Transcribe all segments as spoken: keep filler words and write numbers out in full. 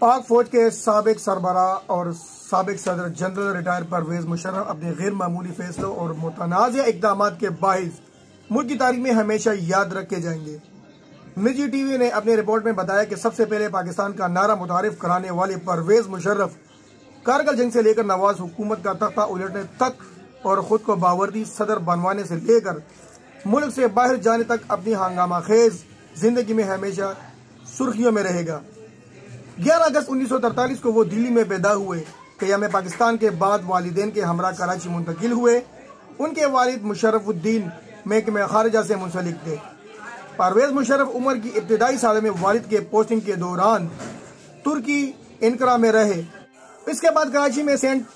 पाक फौज के साबिक सरबरा और साबिक सदर जनरल रिटायर परवेज मुशर्रफ अपने गैर मामूली फैसलों और मुतनाज़ इकदाम के बाइस मुल्क की तारीख में हमेशा याद रखे जाएंगे। निजी टीवी ने अपनी रिपोर्ट में बताया कि सबसे पहले पाकिस्तान का नारा मुतारिफ कराने वाले परवेज मुशर्रफ कारगिल जंग से लेकर नवाज हुकूमत का तख्ता उलटने तक और खुद को बावर्दी सदर बनवाने से लेकर मुल्क से बाहर जाने तक अपनी हंगामा खेज जिंदगी में हमेशा सुर्खियों में रहेगा। ग्यारह अगस्त उन्नीस सौ तैंतालीस को वो दिल्ली में पैदा हुए। क़याम पाकिस्तान के बाद वालिदैन के हमरा कराची मुंतकिल हुए। उनके वालिद मुशर्रफुद्दीन महकमे खारजा से मुंसलिक थे। परवेज मुशर्रफ उम्र की इब्तदाई साल में वालिद के पोस्टिंग के दौरान तुर्की इंकरा में रहे। इसके बाद कराची में सेंट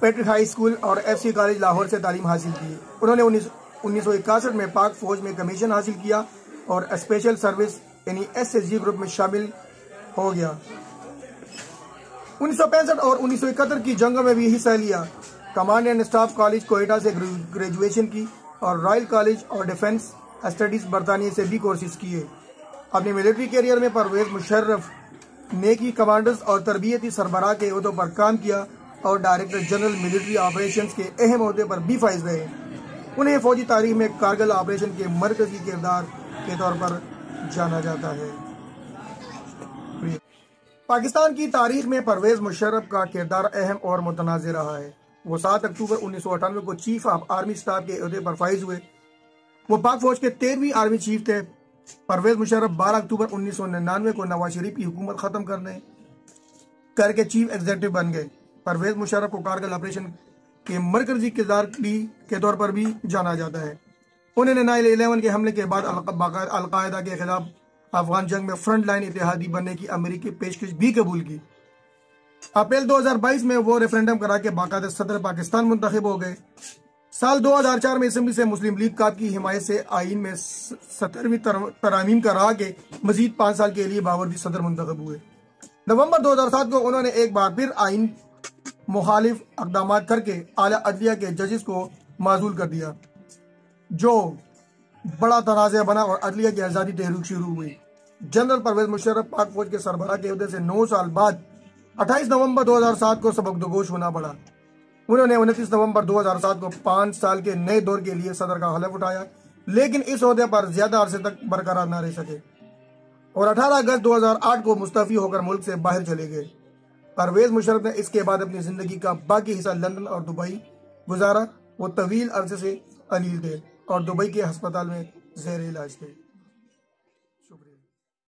पैट्रिक हाई स्कूल और एफ सी कॉलेज लाहौर से तालीम हासिल की। उन्होंने उन्नीस सौ इक्यासठ में पाक फौज में कमीशन हासिल किया और स्पेशल सर्विस यानी एस एस जी ग्रुप में शामिल हो गया। उन्नीस सौ पैंसठ और उन्नीस सौ इकहत्तर की जंगों में भी हिस्सा लिया। Command and staff college Quetta से ग्रेजुएशन की और royal college of defence studies बरतानिया से भी कोर्सेज किए। अपने मिलिट्री कैरियर में परवेज मुशर्रफ ने की कमांडर्स और तरबियती सरबराह के अहदों पर काम किया और डायरेक्टर जनरल मिलिट्री ऑपरेशंस के अहम अहदे पर भी फाइज रहे। उन्हें फौजी तारीख में कारगिल ऑपरेशन के मरकजी किरदार के तौर पर जाना जाता है। पाकिस्तान की तारीख में परवेज मुशर्रफ का किरदार अहम और मुतनाज़ रहा है। वो सात अक्टूबर उन्नीस सौ अठानवे को चीफ ऑफ आर्मी स्टाफ के अहदे पर फाइज हुए। वो पाक फौज के तेरहवीं आर्मी चीफ थे। परवेज मुशर्रफ बारह अक्टूबर उन्नीस सौ निन्यानवे को नवाज शरीफ की हुकूमत खत्म करने करके चीफ एग्जेक्टिव बन गए। परवेज मुशर्रफ को कारगिल ऑपरेशन के मरकजी किरदार के तौर पर भी जाना जाता है। उन्होंने नाइन इलेवन के हमले के बाद अलकायदा के खिलाफ अफगान जंग में फ्रंट लाइन इतिहादी बनने की अमेरिकी पेशकश भी कबूल की। अप्रैल दो हज़ार बाईस में वो रेफरेंडम करा के बाकायदा सदर पाकिस्तान मुंतखब हो गए। साल दो हज़ार चार में इसम्बली से मुस्लिम लीग काप की हिमायत से आइन में सत्तरवीं तरामीम करा के मजीद पाँच साल के लिए बावर्दी सदर मुंतखब हुए। नवंबर दो हज़ार सात को उन्होंने एक बार फिर आइन मुखालिफ इकदाम करके आला अदलिया के जजेस को माजूल कर दिया, जो बड़ा तनाज़ा बना और अदलिया की आज़ादी तहरीक शुरू हुई। जनरल परवेज मुशर्रफ पाक फौज के सरबराह के अहदे से नौ साल बाद अट्ठाईस नवंबर दो हज़ार सात को सबकदोश होना पड़ा। उन्होंने उनतीस नवंबर दो हज़ार सात को पाँच साल के नए दौर के लिए सदर का हलफ उठाया, लेकिन इस अहदे पर ज्यादा अरसे तक बरकरार न रह सके और अठारह अगस्त दो हज़ार आठ को मुस्तफ़ी होकर मुल्क से बाहर चले गए। परवेज मुशर्रफ ने इसके बाद अपनी जिंदगी का बाकी हिस्सा लंदन और दुबई गुजारा। वो तवील अरसे से अलील थे और दुबई के हस्पताल में ज़ेर इलाज थे।